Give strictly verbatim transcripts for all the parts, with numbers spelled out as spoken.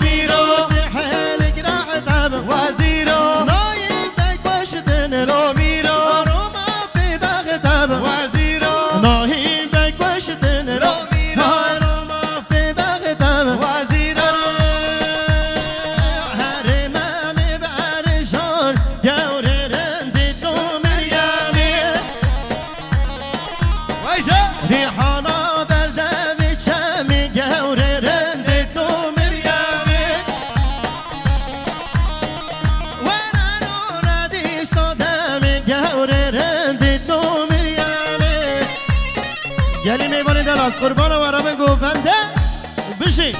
لوميرو حيل جراح تعب وزيرو نايم بكوشتن لوميرو روما في باغ تعب وزيرو نايم بكوشتن لوميرو روما في باغ تعب وزيرو هرما مبارشون جوري رندي تومريامي ويزا ريحانا يلي ميواني دلاز قربانه و رب گوفنده بشی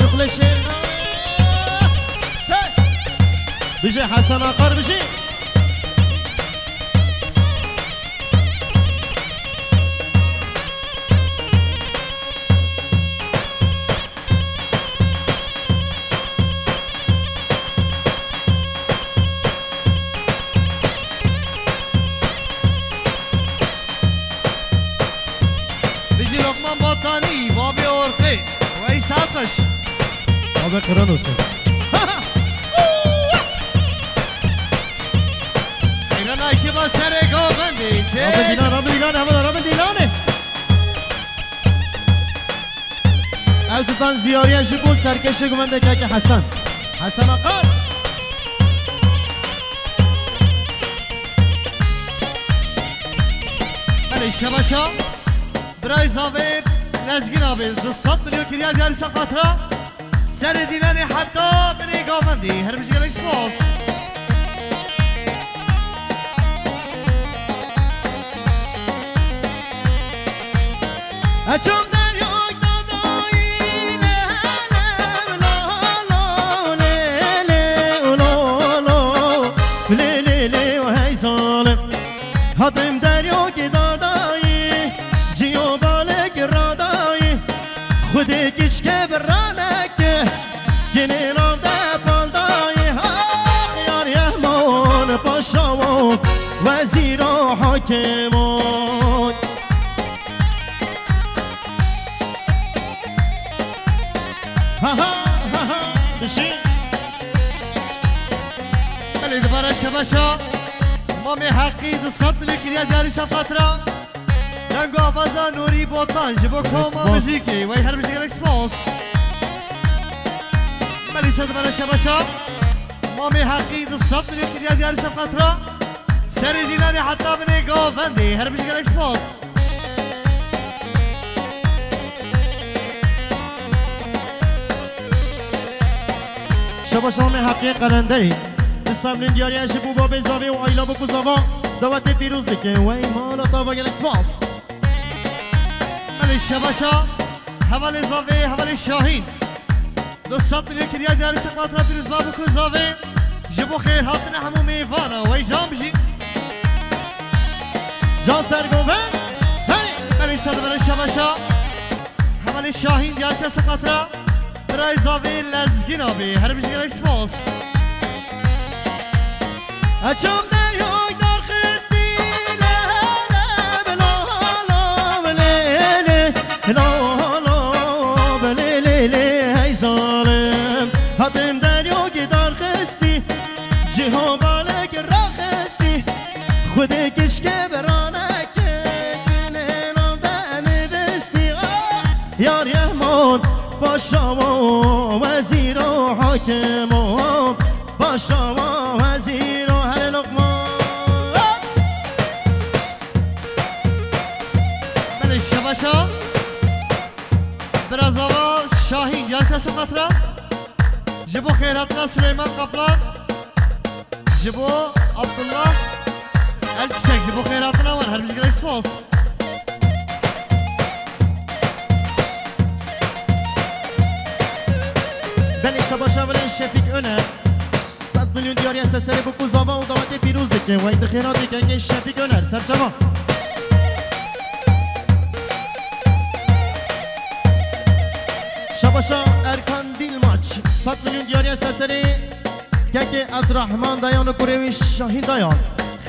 شغل الشيخ بيجي حسن عقار بيجي بيجي لقمان بطاني بابي أورقي ويس عطش أبي قرنوس قرناي كي بسره غوندي چه أبي دينا رب دينا همدا رب دينا نه أستانز دياريان شبو سركش غوندي كاكي حسن حسن عقار علي شباشا براي زابير لازگين أبي دوستات مليو كريا جاري سقطرا سر دیلن حتی بری گافندی هر بچه گلک سپاس اچون در یک دادایی لحنم لالو لیلی لالو لیلی لیلی و هی سالم حتم در یک دادایی جیو بالک رادایی خودی کشک برانه يني لو دبل داي خيار يهمون باشاو وزير و حاكمون ها ها ها ها بشي علي دبارة شباشا ما امي حقي دصت لك يا دارسه فتره رانجو فازا نوري بوطان جيبو كوما مزيكي ويحرم مزيكي اكسبوس مالي صدمه شبشب امي حقي دصت لك يا دارسه فتره سري ديناري حتى بني غوفندي هرب مزيكي اكسبوس شبشب امي حقي قرندي سامن دیاری شبو با بزاوی و آیلا با کزاوا دوت فیروز دیگه و این مالا تا با گلکس باس ملی شباشا حوال زاوی حوال شاهین دو سبت نکریا دیاری چقدر را فیروز با با کزاوی جبو خیر حاطن همو میوانا و ای جام بجی جان سرگوه ملی سردور شباشا حوال شاهین دیاری چقدر را برای زاوی لزگین آبی هر بجی گلکس باس اچم دیوک در خستی لاله بلاله بلیله لاله بلیله ای ظالم هاتم دیوک در خستی جهان بالک را خستی خودی کشکه برانه که کنه نام دنه بستی یار یهمان باشا و وزیر و حاکم و باشا و وزیر شباشا برازاوا شاهین یارکا سقطرا جبو خیراتنا سلیمان قبلان جبو عبدالله الچک جبو خیراتنا وان هر مشکل اسپاس بلی شباشا ولی شفیق اونه صد میلیون دیاری از سری بو کزاوا و دوات پیروز دیگه و این دخیرات دیگه که شفیق اونه سرجما شباشا ارکان دیل ماچ صد میلیون دیاری از سری که عبدالرحمن دایان و کوروی شاهین دایان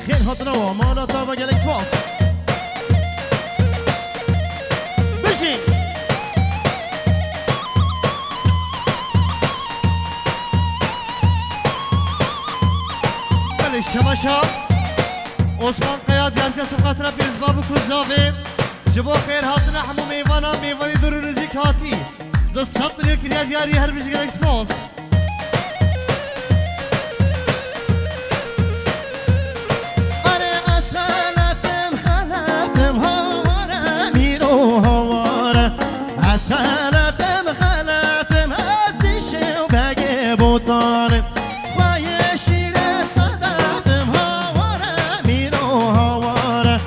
خیر حاطنه و مالاتا و گلکس باس بشین بله شباشا عثمان قیا دیار که صفقت را پیرز بابو کزاوی جبو خیر حاطنه همو میوانا میوانی درو رزیک هاتی دو سبت لیو کریا دیاری هر بشکل اکسپوز آره از خلفم خلفم هواره میرو هواره از خلفم خلفم از دیشه و بگه بودانه بایه شیره صدفم هواره میرو هواره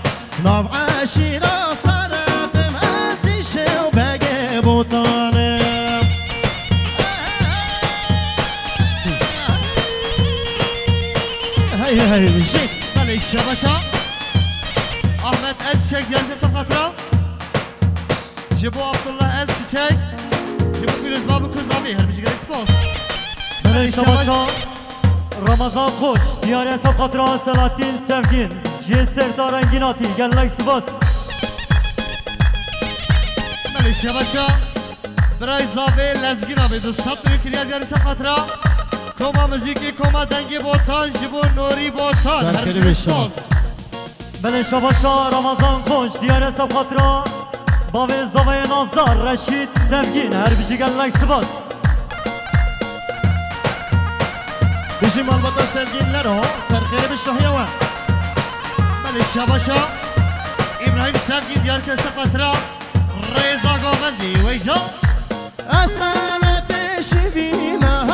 نوعه شیره صدفم از دیشه و بگه بودانه شيك علي شباشا احمد الشيك يركا صفقترا جيبو عبد الله الشيك جيبو فيروز بابو كوزابي هرمشي قريش بوس علي شباشا رمضان خوش دياري صفقترا سلاطين سفقين جي سرطا رنجيناتي قلق سباس علي شباشا براي زافي لازقين ابي دو سبت ويكريا دياري صفقترا کما موزیکی کما دنگی بوتان جبو نوری بوتان هر چیز باز بله شباشا رمضان خوش دیار سبقت را با زوای نازار رشید زفگین هر بیچی گلک سباز بشیم البته سفگین لرو سرخیر به شهیه و بله شباشا ابراهیم سفگین دیار که سبقت را رضا گووندی ویجا از خلفه شبینا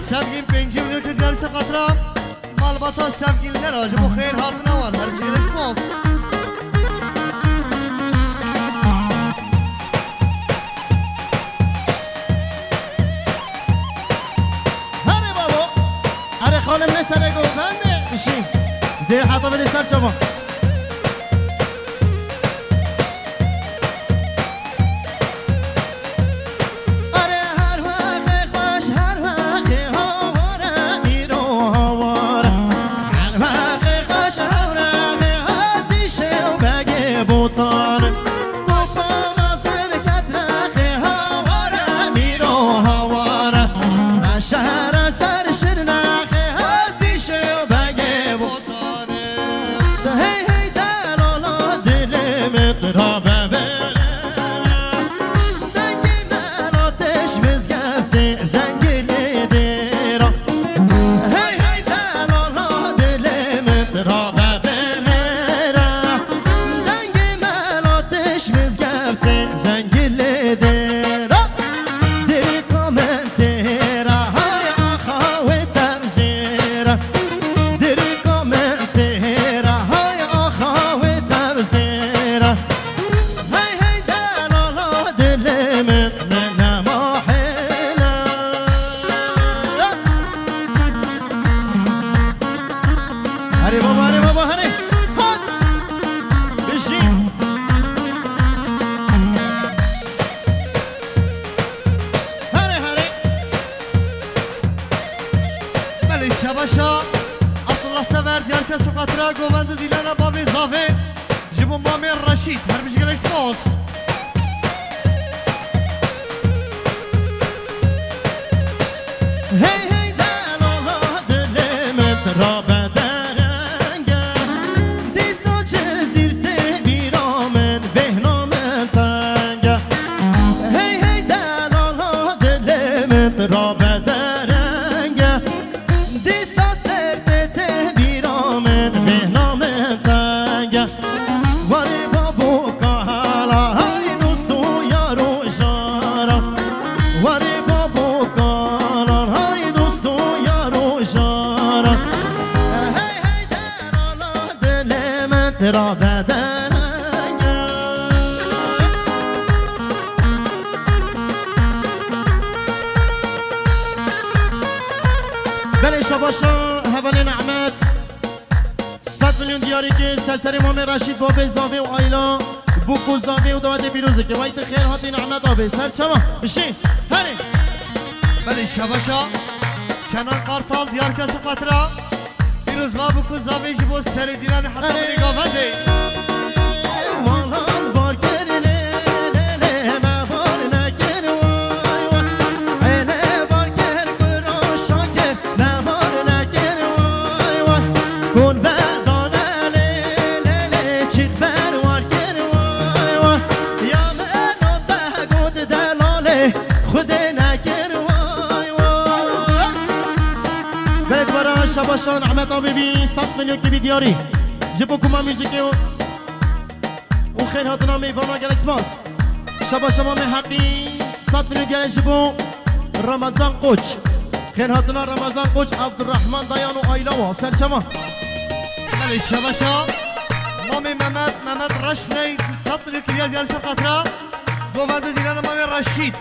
سفگین پنجی و نکر در سقط را مالباتا سفگین لرا جبو خیر حاطن اوان هر بزیر اشماس هره بابو خانم نسره گوزنده میشی ده حتا بده سر چما شباشا کنان قرطال دیار کسی قطرا دیروز ما بکن زاویش با سری دیران حتی بری گافنده شباشان عماد طبيبي صد مليون كبير دياري جيبوكما ميوزيكي وخير هاتنا ميفانا جالكس باس شباشان مامي حقي صد مليون دياري جيبو رمضان قوش خير هاتنا رمضان قوش عبد الرحمن ديان وآيلاوة سرچما مالي شباشان مامي ممد ممد رشني صد مليون كبير دياري سقطرا دوبادو ديانا مامي رشيد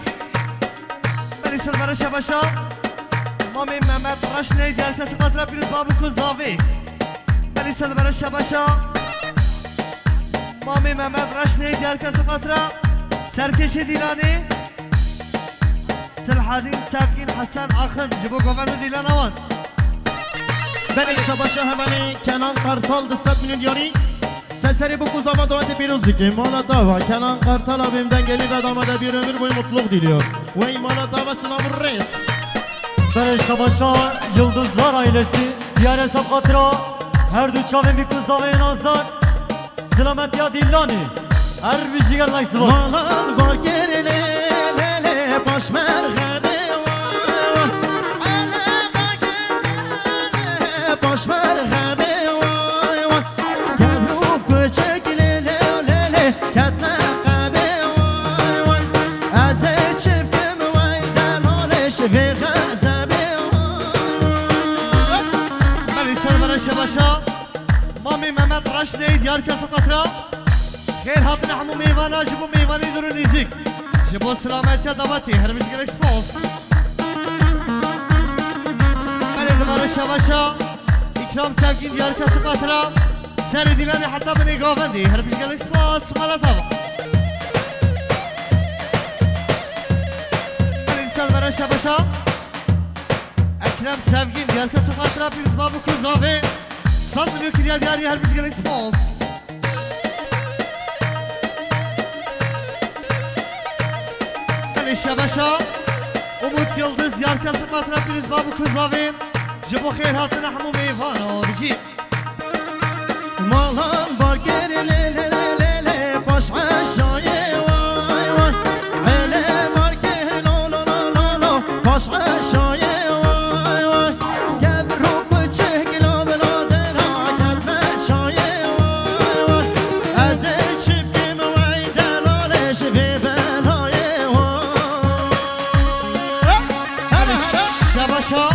مالي سلمر شباشان مامی محمد رشنی در کسی قطره پیروز بابو کزاوی بلی سلور شباشا مامی محمد رشنی در کسی قطره سرکش دیلانی سلحدین سفین حسن آخن جبو گوند دیلان آوان بلی شباشا همانی کنان قرطال دستت میلیون یاری سرسری بو کزاوی دوات پیروز دیگه مالاتا و کنان قرطال آبیم دنگلی دادامده بیر امر بوی مطلق دیلیار و این مالاتا و سناب ریس Beli Şabaşa Yıldızlar ailesi Diğer hesap katıra Her düçavim bir kıza ve nazar Selamet ya dillani Her bir şiğen laksı var Malal var geri le le le Baş merhebe var Alem var geri le Baş merhebe شباشا مامی محمد رشنی دیار کسی قطرا خیر هاتن همو میوانا جبو میوانی درو نیزیک جبو سلامتی دواتی هر میشگلش پاس بله کنارش شواشا اکرام سعی دیار کسی کاترا سر دیلمی حتی به نگاهندی هر بیشگلش باس مالاتام انسان برش شواشا اکرام سعی دیار کسی کاترا پیروز بابو کوزاوی صندلی کریال دیاری هر بیشگلش باس شباشا اموت يلدز ياركاسي قطرة بيريز بابو كوزاوين جبو خير هاتنا حمو ميفانو بجي مالان باركير لي لي لي لي باش عشاي واي واي علي باركير لو لو لو لو باش عشاي واي واي كبرو بجه كيلو بلادنا كدنا شاي واي واي ازي شبكي موعدة لولي شبيبة شباشا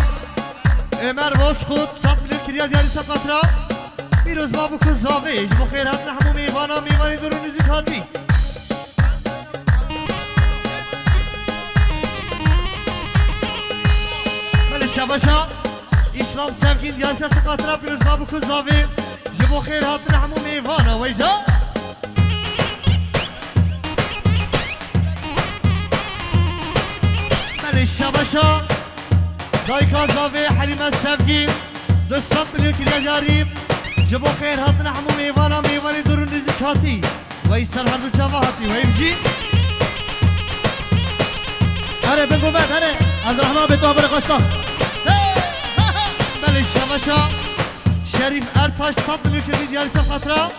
امر وسخوت صد مليون دياري سقطرا بيروز بابو كوزاوي جبو خيرات لحمو ميوانا ميواني درو نزيك هاتي ملي شباشا اسلام سفكين دياري سقطرا بيروز بابو كوزاوي جبو خيرات لحمو ميوانا ويجا ملي شباشا دايكا زافي حليمة السافكي دو سطلي كليا قريب جبو خير هاتنا حمو ميفانا ميفاني دورو نزيك هاتي ويسر هاتو جافا هاتي ويمشي هاري بنقو بات هاري عبد الرحمن بيتوها برقصة بلي الشباشا شريف ارتاش سطلي كليا ديالي سفترة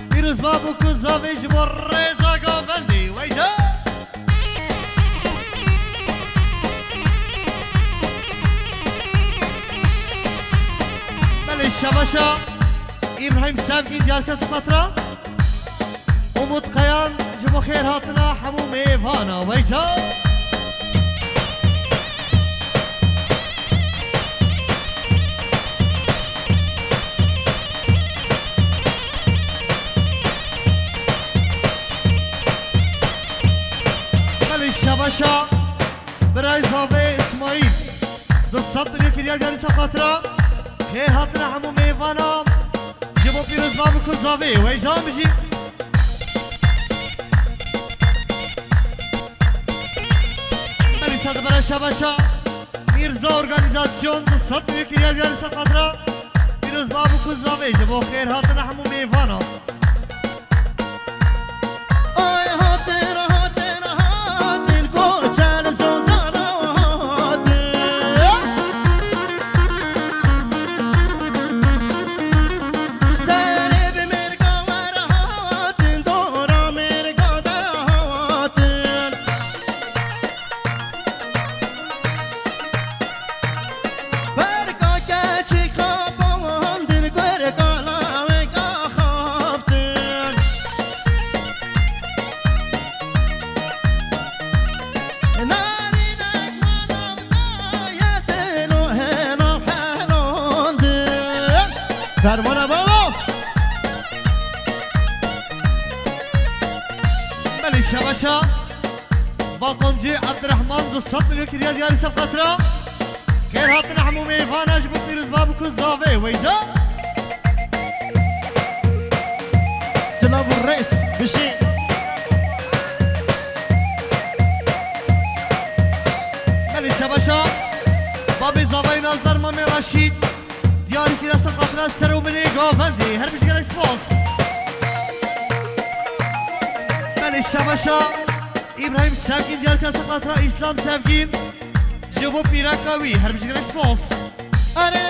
بيروز بابو كوزافي جبو الريزا قافندي ويجا شباشا ابراهيم سافكي ديار كاسي قطرة اموت قيان جبو خير هاتنا حمو ميفانا ويجا ملي شباشا براي زافي اسماعيل دو سطني كريال ديار كاسي قطرة خیر هاتنا حمو میوانم جبو پیروز بابو کوزاوی ویجان بجی ملی صد برای شباشا میرزا ارگانیزاسیون دو صد ویکریال دیاری صد قدرا پیروز بابو کوزاوی جبو خیر هاتنا حمو میوانم آی هاتن هاتن هاتن گرچن زوزن درمانه بابا ملی شباشا باقمجی عبدالرحمن دو صد ملیون کریال دیاری سب قطرا خیر هاتن حمو میفانا جبو پیروز بابو کوزاوی ویجا سلام الرئیس بشی ملی شباشا بابی زاوی نازدار مامی رشید یاری که دست قطره سرو بنی گافندی هر بیشگل اکسپاس ملی شباشا ابراهیم سفکین یاری که دست قطره اسلام سفکین جبو پیرکاوی هر بیشگل اکسپاس آره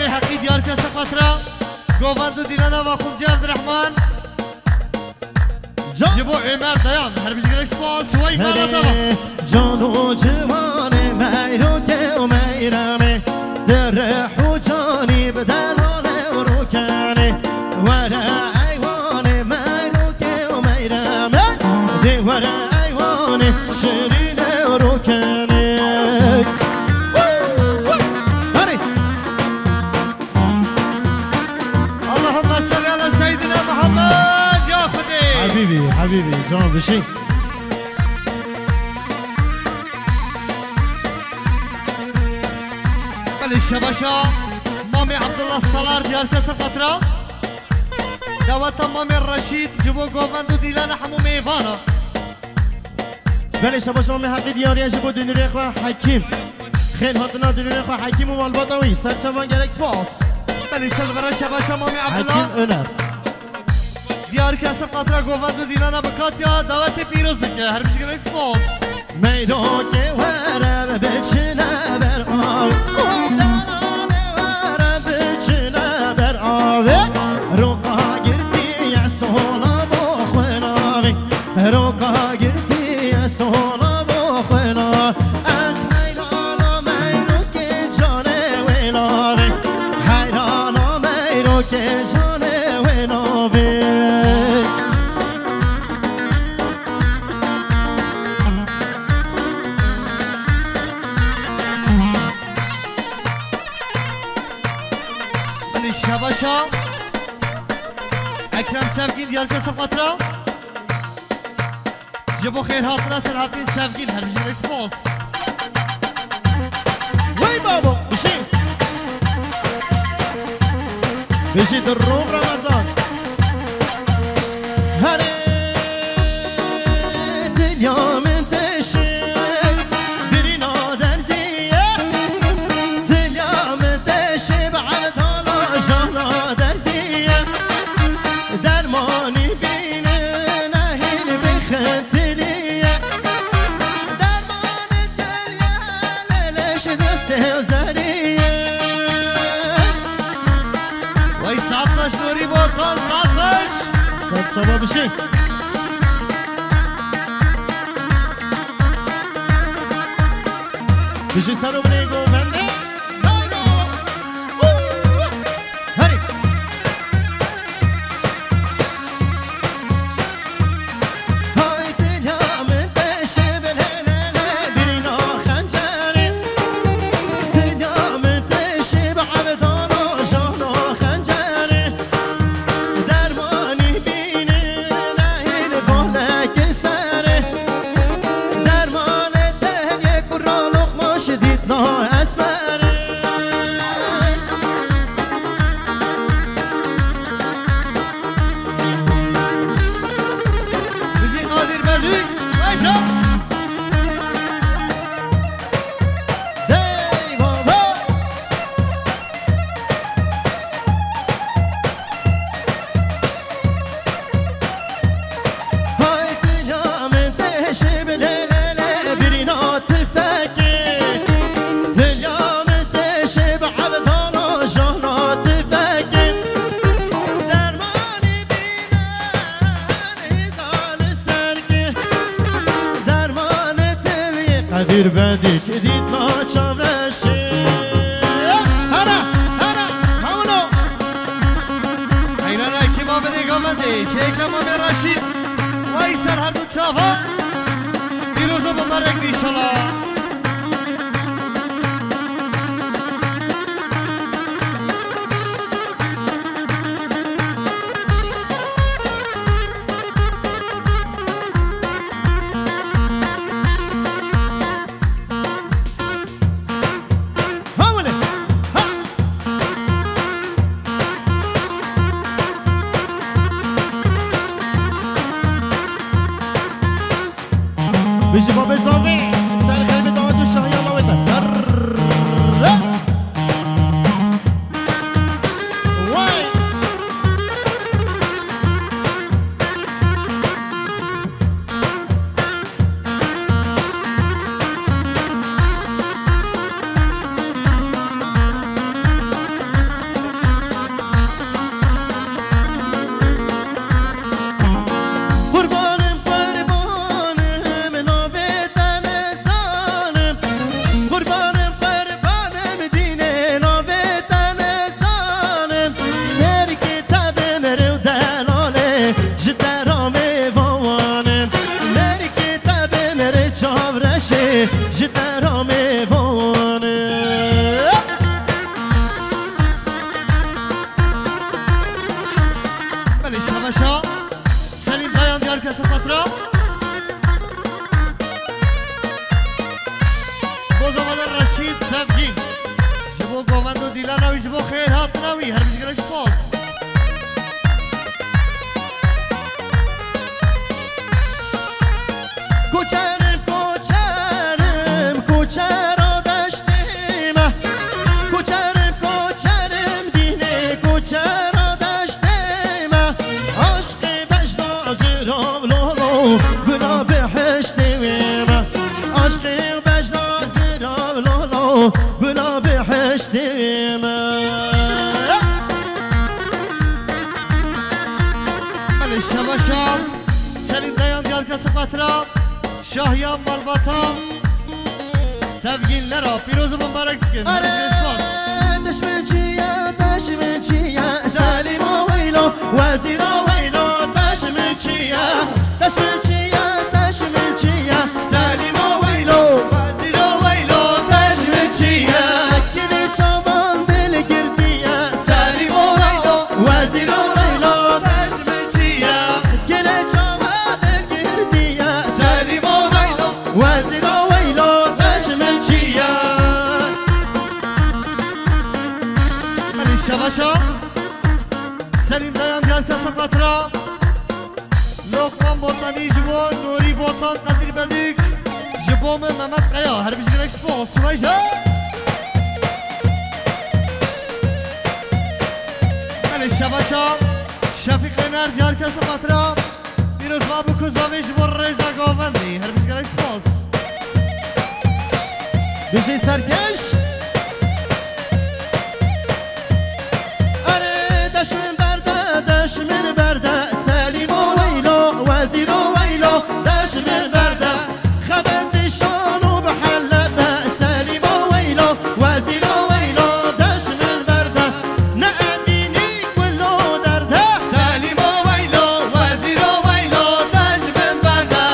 همه حقی دیار کس خطره گووند و دیلانا و خوب جهد رحمان جبو عمر دیان هر بیش گرک سپاس و ایمانا دوا جان و جوان میروکه و میرمه در رحو جانی بدن و روکنه وره ایوان میروکه و میرمه دیوره ایوان شرین و روکنه حبيبي حبيبي جان بشي علي شبشا مامي عبد الله الصلار ديال كاس فترة دوات مامي الرشيد جبو غوفاندو ديلانا حمومي ايفانا بلي شبشا مامي حقي دياريا جبو دنوري اخوة حكيم خيل هاتنا دنوري اخوة حكيم ومالبطوي سرچوان جالك سباس بلي شبشا شبشا مامي عبد الله حكيم اونر دیار کسی قطره گووند و دیلانا بکات یا دعوت پیروز بکه هر بشگل ایک سپاس میدان که وره بچنه بر آوه میدان وره بچنه بر آوه روکا گردی یا سولا با خوناوی روکا گردی یا سولا با خوناوی از حیرانا میرو که جانه ویناوی حیرانا میرو که جانه ویناوی شباشا اکرم سفگین دیار که صفت را جبو خیر حاطرا سرحاتین سفگین هرمجر اکسپاس وی بابا بشی بشی در روم رمضان هره دنیا من تشی شباب الشيخ بيجي سالو بنيجو بندي بنيجو هاري هاي تلها من تشب الهلالة برينا خنجري تلها من تشب عبدانا جانا خنجري دیر بندی که دید ناچم رشه هره هره همونو ایلان اکی ما به نگاه بندی چه اکم ما به رشید وای سر هر دو چاوان دیروزو بمرگ نیشالا بيجي بابا صافي سال خليل دعوات الشهر يلا ويتر واي Paşa, Selim Kayan Diyarkesi Patra. Bozavalar Raşid Sevgi. Jibo Govendo Dilanavi, Jibo Khair Hatnavi, her bir güneş boz. Koçarım, koçarım, koçarım. Sıfatla Şahyan Balbatam sevgililer o Firuzu mübarek gün düşmeciye düşmeciye Salim Avilo Vezir Avilo düşmeciye düşmeciye düşmeciye Salim Avilo Vezir Avilo düşmeciye Gidi çaban deli girdi ya Salim Avilo Vezir Avilo سلیم دایان دیار کسب کترا لقمان بوتانی جبو نوری بوتان قدیر بدیک جبو من ممت قیا هر بیشگر اکسپو سوایش علی شباشا شفیق نر دیار کسب کترا بیروز ما بو کزامی جبو رزا گووندی هر بیشگر اکسپو بیشی سرکش دشمن برده سلیم و ویلو وزیر و ویلو دشمن برده خبرتشان و بحلبه سلیم و ویلو وزیر و ویلو دشمن برده نأمینی کلو درده سلیم و ویلو وزیر و ویلو دشمن برده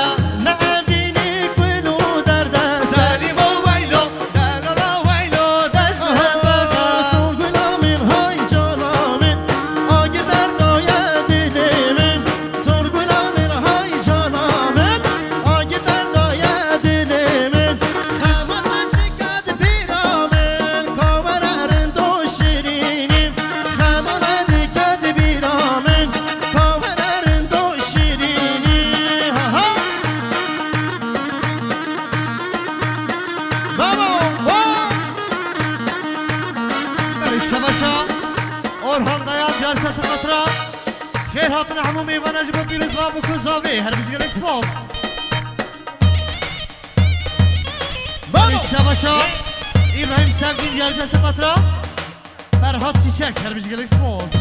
نأمینی کلو درده سلیم و ویلو درده ویلو دشمن برده سول گلامین های جانامین آگه درده Şabaşa İbrahim Sevgin diğer kese patra Ferhat Çiçek her bir gelik spoz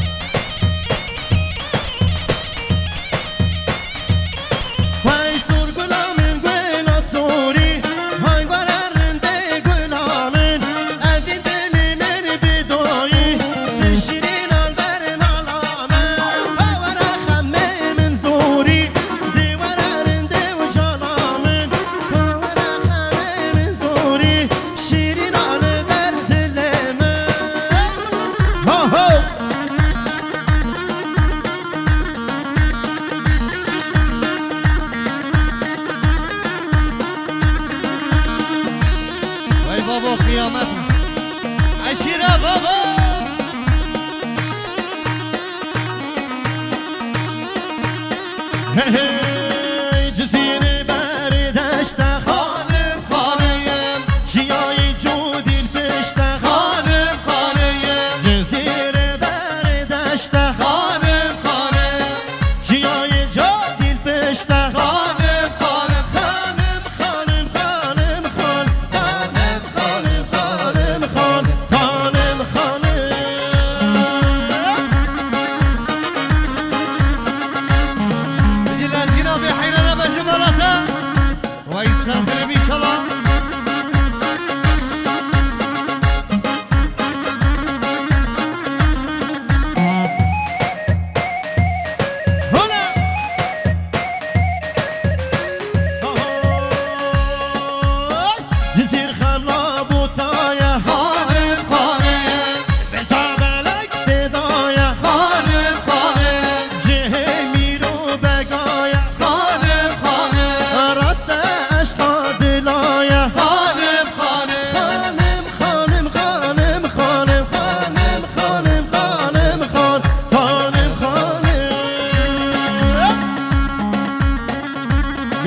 Vay sorgulamın gül asuri Hay vararında gül alın Evdin delimin bir doyu Dişirin alberin alamın Hay vara hemmemin zuri Divararında ucalamın Hay vara hemmemin zuri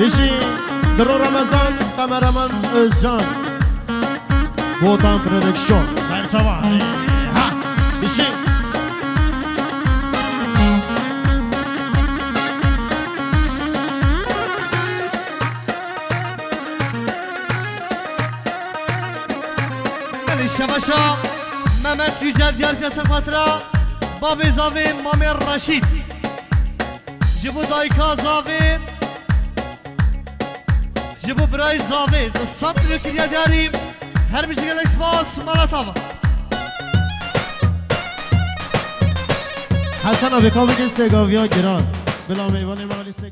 بشی در رمضان کامرمان ازجان بودن پردکشن سرچوانی ها بشی شباشا محمد اجاد ديار كاسا فترة بابي زافي مامي رشيد جبو دايكا زافي جبو براي زافي السطر كريا دياري هر بشكل اكسباس مالاتابا حسن ابيكا بكين سيغاويا جيران بلا ميواني مالي سيغاويا